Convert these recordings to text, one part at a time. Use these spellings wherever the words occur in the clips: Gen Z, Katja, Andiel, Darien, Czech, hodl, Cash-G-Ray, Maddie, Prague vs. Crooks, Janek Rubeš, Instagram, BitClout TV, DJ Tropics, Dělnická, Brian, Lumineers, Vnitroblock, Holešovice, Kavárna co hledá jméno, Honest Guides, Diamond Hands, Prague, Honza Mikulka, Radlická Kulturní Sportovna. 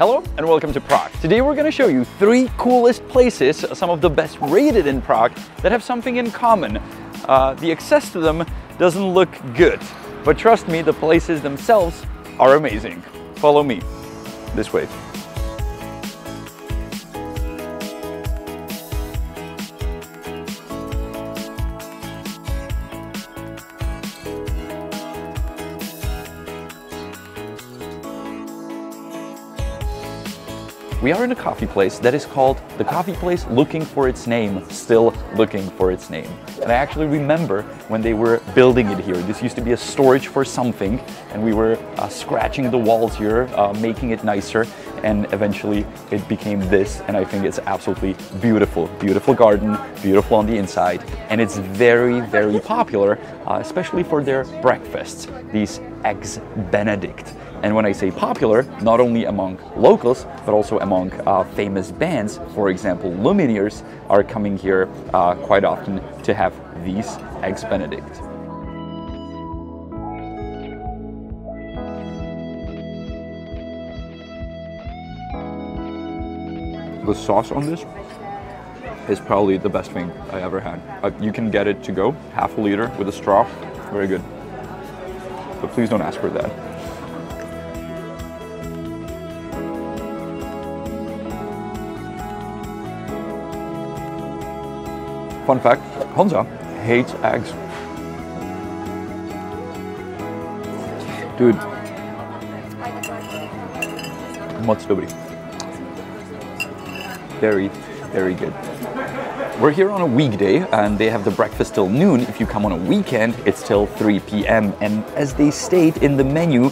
Hello and welcome to Prague. Today we're going to show you three coolest places, some of the best rated in Prague, that have something in common. The access to them doesn't look good, but trust me, the places themselves are amazing. Follow me this way. We are in a coffee place that is called The Coffee Place Looking for Its Name, Still Looking for Its Name. And I actually remember when they were building it here. This used to be a storage for something, and we were scratching the walls here, making it nicer, and eventually it became this, and I think it's absolutely beautiful. Beautiful garden, beautiful on the inside, and it's very, very popular, especially for their breakfasts, these Eggs Benedict. And when I say popular, not only among locals, but also among famous bands. For example, Lumineers are coming here quite often to have these Eggs Benedict. The sauce on this is probably the best thing I ever had. You can get it to go, half a liter with a straw, very good. But please don't ask for that. Fun fact, Honza hates eggs. Dude, moc dobrý. Very, very good. We're here on a weekday and they have the breakfast till noon. If you come on a weekend, it's till 3 p.m. And as they state in the menu,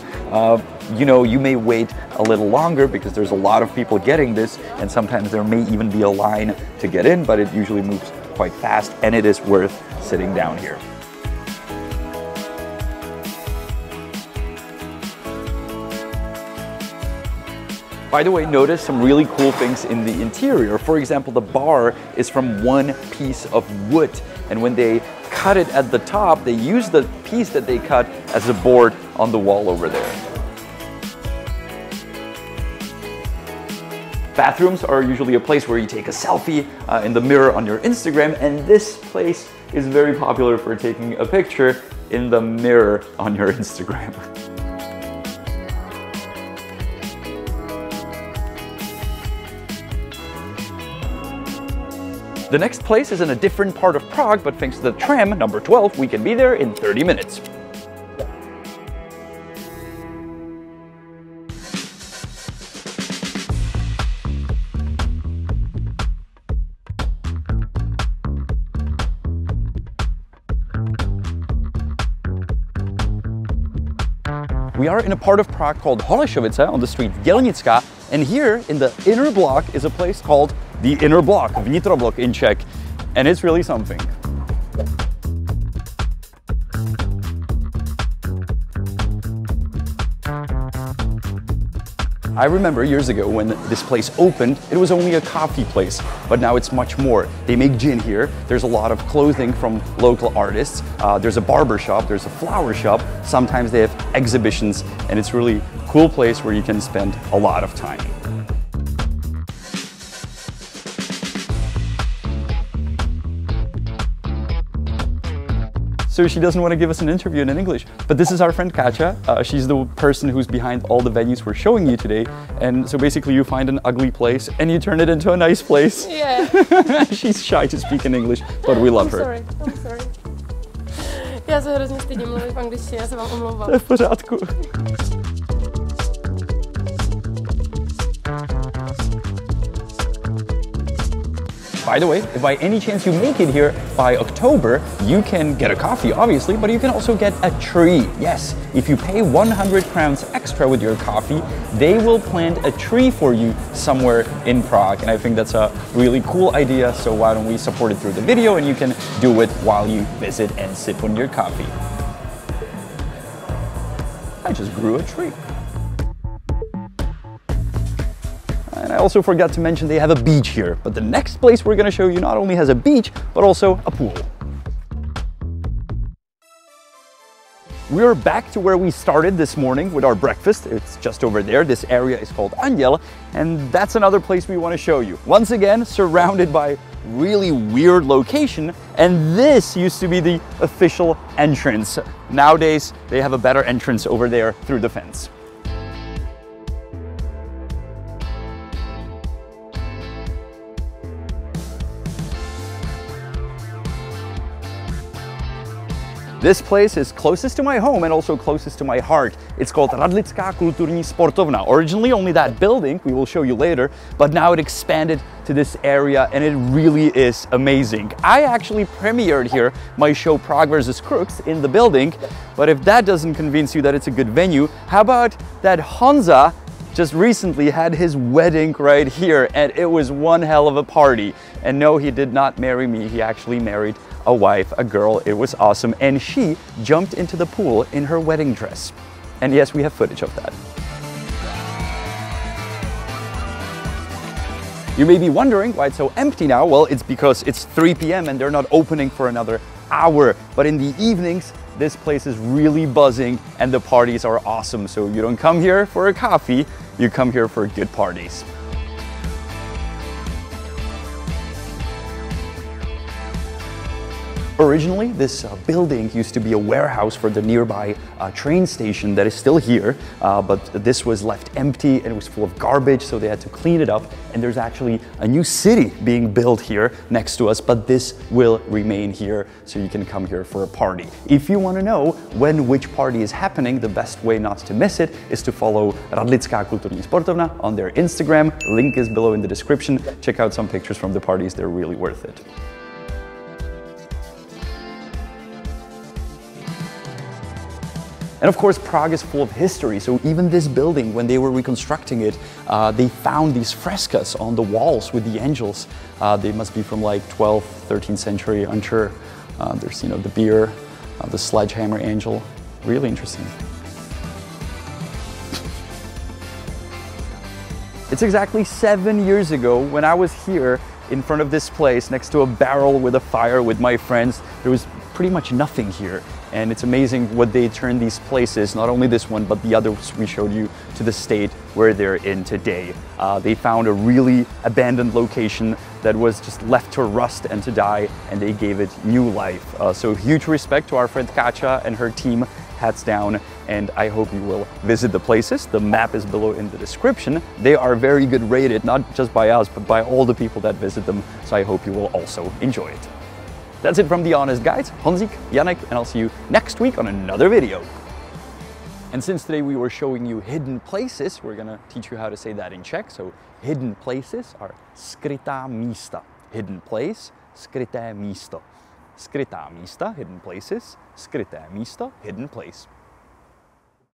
you know, you may wait a little longer because there's a lot of people getting this, and sometimes there may even be a line to get in, but it usually moves quite fast and it is worth sitting down here. By the way, notice some really cool things in the interior. For example, the bar is from one piece of wood, and when they cut it at the top, they use the piece that they cut as a board on the wall over there. Bathrooms are usually a place where you take a selfie in the mirror on your Instagram, and this place is very popular for taking a picture in the mirror on your Instagram. The next place is in a different part of Prague, but thanks to the tram, number 12, we can be there in 30 minutes. We are in a part of Prague called Holešovice on the street Dělnická, and here in the inner block is a place called the Inner Block, Vnitroblock in Czech, and it's really something. I remember years ago when this place opened, it was only a coffee place, but now it's much more. They make gin here, there's a lot of clothing from local artists, there's a barber shop, there's a flower shop, sometimes they have exhibitions, and it's really a cool place where you can spend a lot of time. So she doesn't want to give us an interview in English. But this is our friend Katja. She's the person who's behind all the venues we're showing you today. And so basically you find an ugly place and you turn it into a nice place. Yeah. She's shy to speak in English, but we love her. I'm sorry. Já se hrozně stydím mluvit v angličtině, já se vám omlouvám. To je v pořádku. By the way, if by any chance you make it here by October, you can get a coffee, obviously, but you can also get a tree. Yes, if you pay 100 crowns extra with your coffee, they will plant a tree for you somewhere in Prague. And I think that's a really cool idea, so why don't we support it through the video, and you can do it while you visit and sip on your coffee. I just grew a tree. And I also forgot to mention they have a beach here, but the next place we're going to show you not only has a beach, but also a pool. We are back to where we started this morning with our breakfast. It's just over there. This area is called Andiel, and that's another place we want to show you. Once again, surrounded by really weird location, and this used to be the official entrance. Nowadays, they have a better entrance over there through the fence. This place is closest to my home and also closest to my heart. It's called Radlická Kulturní Sportovna. Originally only that building, we will show you later, but now it expanded to this area and it really is amazing. I actually premiered here my show Prague vs. Crooks in the building, but if that doesn't convince you that it's a good venue, how about that Honza just recently had his wedding right here and it was one hell of a party. And no, he did not marry me, he actually married a wife, a girl. It was awesome, and she jumped into the pool in her wedding dress. And yes, we have footage of that. You may be wondering why it's so empty now. Well, it's because it's 3 p.m. and they're not opening for another hour. But in the evenings, this place is really buzzing and the parties are awesome. So you don't come here for a coffee, you come here for good parties. Originally, this building used to be a warehouse for the nearby train station that is still here, but this was left empty and it was full of garbage, so they had to clean it up. And there's actually a new city being built here next to us, but this will remain here, so you can come here for a party. If you want to know when which party is happening, the best way not to miss it is to follow Radlická Kulturní Sportovna on their Instagram. Link is below in the description. Check out some pictures from the parties, they're really worth it. And of course, Prague is full of history, so even this building, when they were reconstructing it, they found these frescoes on the walls with the angels. They must be from like 12th, 13th century, unsure. There's, you know, the beer, the sledgehammer angel, really interesting. It's exactly 7 years ago when I was here in front of this place next to a barrel with a fire with my friends. There was pretty much nothing here. And it's amazing what they turn these places, not only this one, but the others we showed you, to the state where they're in today. They found a really abandoned location that was just left to rust and to die, and they gave it new life. So huge respect to our friend Katja and her team, hats down, and I hope you will visit the places. The map is below in the description. They are very good rated, not just by us, but by all the people that visit them. So I hope you will also enjoy it. That's it from the Honest Guides, Honzik, Janek, and I'll see you next week on another video. And since today we were showing you hidden places, we're gonna teach you how to say that in Czech. So hidden places are skrytá místa. Hidden place, skryté místo. Skrytá místa, hidden places, skryté místo, hidden place.